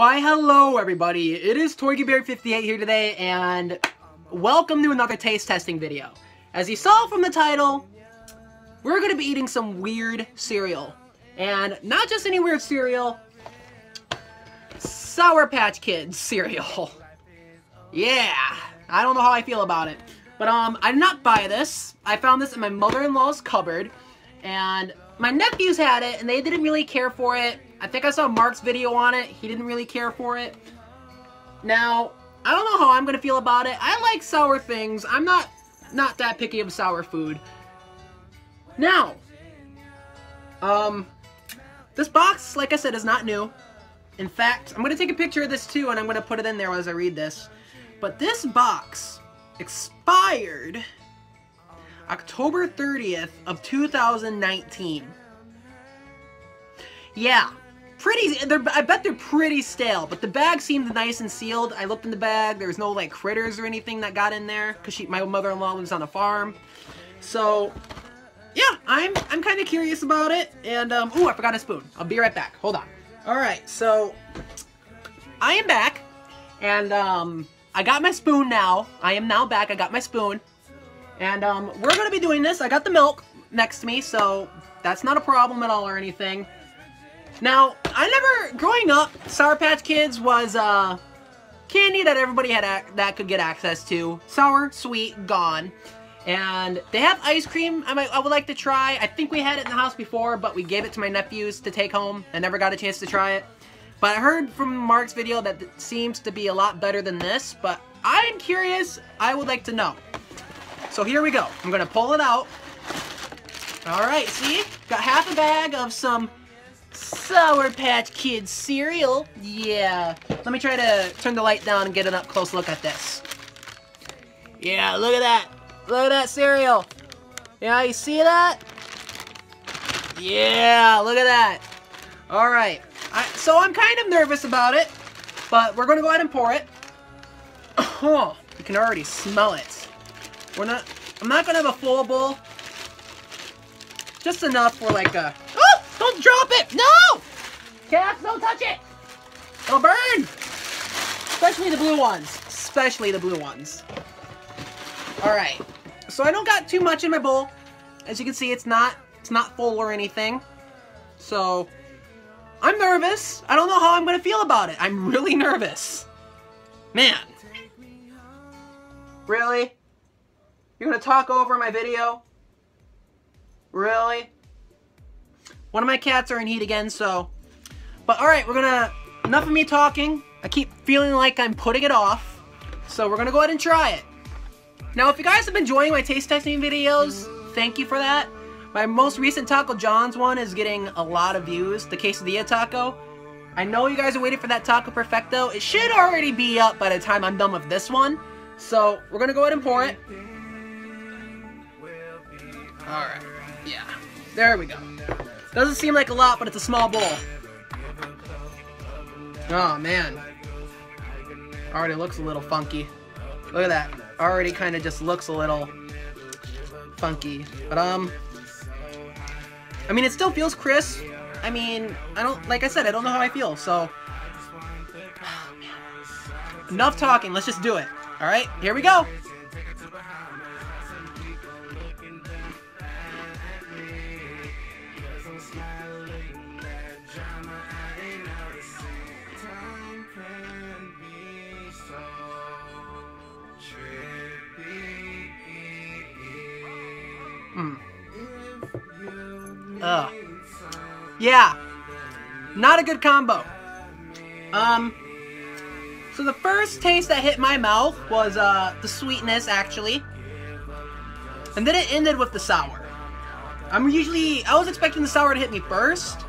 Why hello everybody, it is TorgieBear58 here today and welcome to another taste testing video. As you saw from the title, we're going to be eating some weird cereal. And not just any weird cereal, Sour Patch Kids cereal. Yeah, I don't know how I feel about it. But I did not buy this, I found this in my mother-in-law's cupboard and my nephews had it and they didn't really care for it. I think I saw Mark's video on it. He didn't really care for it. Now, I don't know how I'm going to feel about it. I like sour things. I'm not that picky of sour food. Now, this box, like I said, is not new. In fact, I'm going to take a picture of this too, and I'm going to put it in there as I read this. But this box expired October 30th of 2019. Yeah. I bet they're pretty stale, but the bag seemed nice and sealed. I looked in the bag, there was no like critters or anything that got in there, because my mother-in-law lives on a farm. So, yeah, I'm kind of curious about it, and ooh, I forgot a spoon. I'll be right back, hold on. Alright, so, I am back, and I got my spoon now. I am now back, I got my spoon, and we're going to be doing this. I got the milk next to me, so that's not a problem at all or anything. Now, growing up, Sour Patch Kids was candy that everybody had that could get access to. Sour, sweet, gone. And they have ice cream I would like to try. I think we had it in the house before, but we gave it to my nephews to take home. I never got a chance to try it. But I heard from Mark's video that it seems to be a lot better than this, but I'm curious. I would like to know. So here we go. I'm going to pull it out. All right, see? Got half a bag of some Sour Patch Kids cereal. Yeah. Let me try to turn the light down and get an up close look at this. Yeah, look at that. Look at that cereal. Yeah, you see that? Yeah, look at that. All right. So I'm kind of nervous about it, but we're going to go ahead and pour it. Oh, you can already smell it. I'm not going to have a full bowl. Just enough for like a... Don't drop it! No! Cats, don't touch it! It'll burn! Especially the blue ones. Especially the blue ones. Alright. So I don't got too much in my bowl. As you can see, it's not full or anything. So, I'm nervous. I don't know how I'm going to feel about it. I'm really nervous. Man. Really? You're going to talk over my video? Really? One of my cats are in heat again, so... But alright, enough of me talking. I keep feeling like I'm putting it off. So we're gonna go ahead and try it. Now, if you guys have been enjoying my taste testing videos, thank you for that. My most recent Taco John's one is getting a lot of views, the quesadilla taco. I know you guys are waiting for that Taco Perfecto. It should already be up by the time I'm done with this one. So, we're gonna go ahead and pour it. Alright, yeah. There we go. Doesn't seem like a lot, but it's a small bowl. Oh, man. Already looks a little funky. Look at that. Already kind of just looks a little funky. But, I mean, it still feels crisp. I mean, like I said, I don't know how I feel, so... Oh, man. Enough talking. Let's just do it. All right, here we go. Yeah, not a good combo. So the first taste that hit my mouth was the sweetness, actually, and then it ended with the sour. I was expecting the sour to hit me first,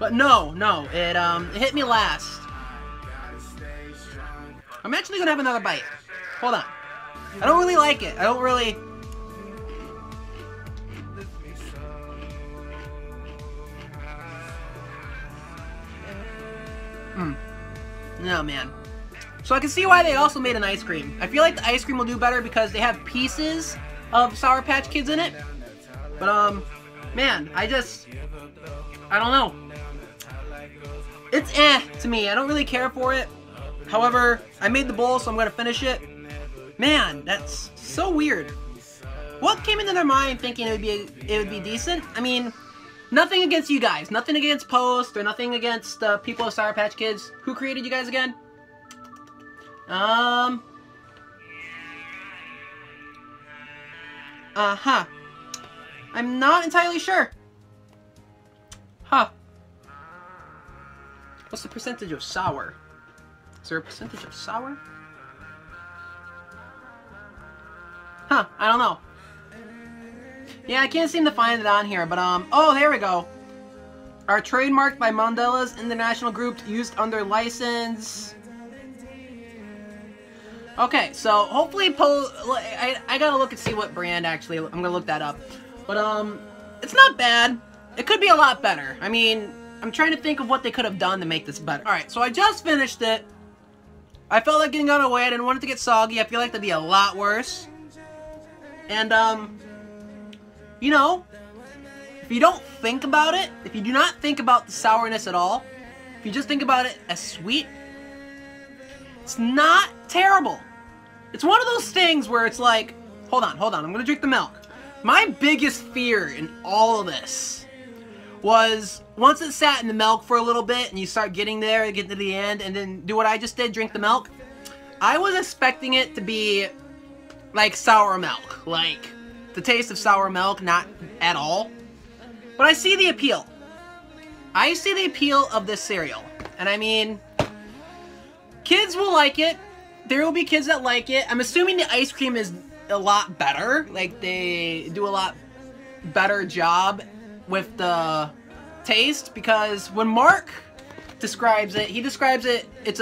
but no, it hit me last. I'm actually gonna have another bite. Hold on. I don't really like it. No, man. So I can see why they also made an ice cream. I feel like the ice cream will do better because they have pieces of Sour Patch Kids in it. But, man, I don't know. It's eh to me. I don't really care for it. However, I made the bowl, so I'm going to finish it. Man, that's so weird. What came into their mind thinking it would be decent? I mean, nothing against you guys. Nothing against Post or nothing against the people of Sour Patch Kids. Who created you guys again? I'm not entirely sure. Huh. What's the percentage of sour? Is there a percentage of sour? Huh, I don't know. Yeah, I can't seem to find it on here, but oh, there we go. Are trademarked by Mondelez International Group, used under license. Okay, so hopefully I gotta look and see what brand actually. I'm gonna look that up. But it's not bad. It could be a lot better. I mean, I'm trying to think of what they could have done to make this better. Alright, so I just finished it. I felt like getting out of the way. I didn't want it to get soggy. I feel like that'd be a lot worse. And you know, if you don't think about it, if you do not think about the sourness at all, if you just think about it as sweet, it's not terrible. It's one of those things where it's like, hold on, I'm gonna drink the milk. My biggest fear in all of this was once it sat in the milk for a little bit and you start getting there and get to the end and then do what I just did, drink the milk. I was expecting it to be like sour milk, like the taste of sour milk, not at all. But I see the appeal. I see the appeal of this cereal. And I mean, kids will like it. There will be kids that like it. I'm assuming the ice cream is a lot better, like they do a lot better job with the taste, because when Mark describes it, he describes it, it's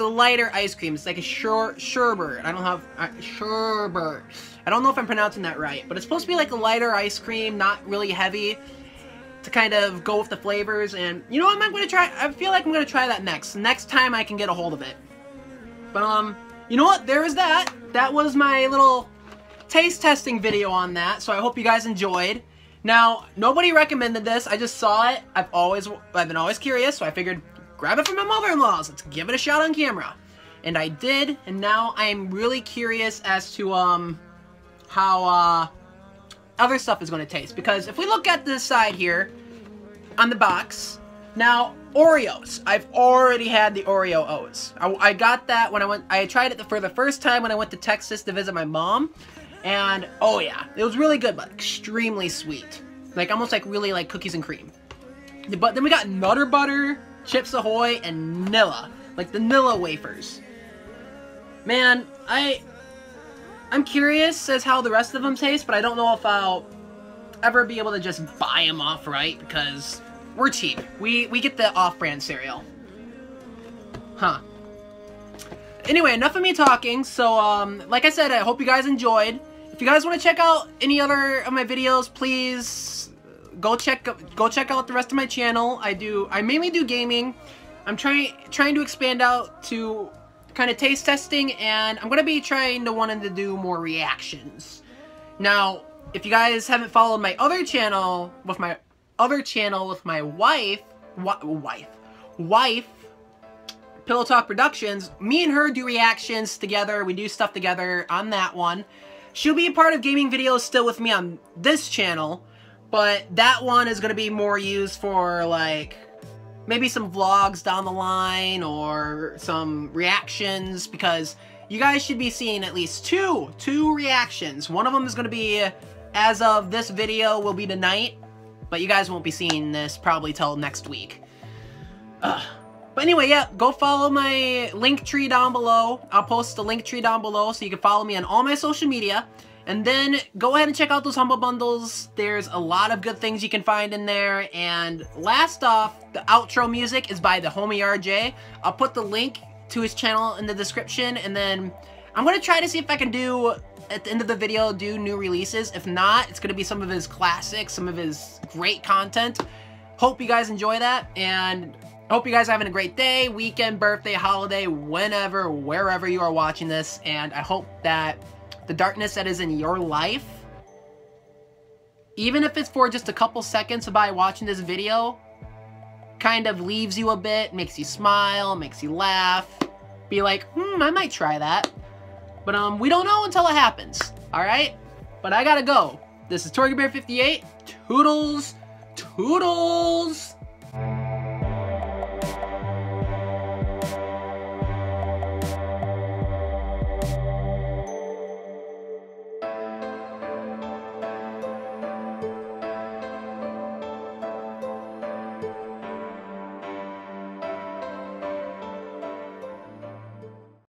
a lighter ice cream. It's like a sherbet. I don't know if I'm pronouncing that right, but it's supposed to be like a lighter ice cream, not really heavy, to kind of go with the flavors. And you know what, I'm gonna try. I feel like I'm gonna try that next time I can get a hold of it. But you know what, there is that. That was my little taste testing video on that, so I hope you guys enjoyed. Now, nobody recommended this, I just saw it. I've been always curious, so I figured, grab it from my mother-in-law's, let's give it a shot on camera. And I did, and now I'm really curious as to how other stuff is gonna taste. Because if we look at this side here, on the box, now, Oreos. I've already had the Oreo O's. I got that when I tried it for the first time when I went to Texas to visit my mom. And, oh yeah, it was really good, but extremely sweet. Like, almost like really like cookies and cream. But then we got Nutter Butter, Chips Ahoy, and Nilla. Like the Nilla wafers. Man, I'm curious as how the rest of them taste, but I don't know if I'll ever be able to just buy them off, right? Because we're cheap. We get the off-brand cereal. Huh. Anyway, enough of me talking. So, like I said, I hope you guys enjoyed. If you guys want to check out any other of my videos, please go check out the rest of my channel. I mainly do gaming. I'm trying to expand out to kind of taste testing, and I'm going to be wanting to do more reactions. Now, if you guys haven't followed my other channel with my wife, Pillow Talk Productions. Me and her do reactions together. We do stuff together on that one. She'll be a part of gaming videos still with me on this channel, but that one is going to be more used for like maybe some vlogs down the line or some reactions, because you guys should be seeing at least two reactions. One of them is going to be, as of this video, will be tonight. But you guys won't be seeing this probably till next week. But anyway, yeah, go follow my link tree down below. I'll post the link tree down below so you can follow me on all my social media. And then go ahead and check out those Humble Bundles. There's a lot of good things you can find in there. And last off, the outro music is by the homie RJ. I'll put the link to his channel in the description. And then I'm going to try to see if I can do, at the end of the video, do new releases. If not, it's going to be some of his classics, some of his great content. Hope you guys enjoy that, and hope you guys are having a great day, weekend, birthday, holiday, whenever, wherever you are watching this. And I hope that the darkness that is in your life, even if it's for just a couple seconds by watching this video, kind of leaves you a bit, makes you smile, makes you laugh, be like, I might try that. But we don't know until it happens, all right? But I gotta go. This is TorgieBear58. Toodles, toodles.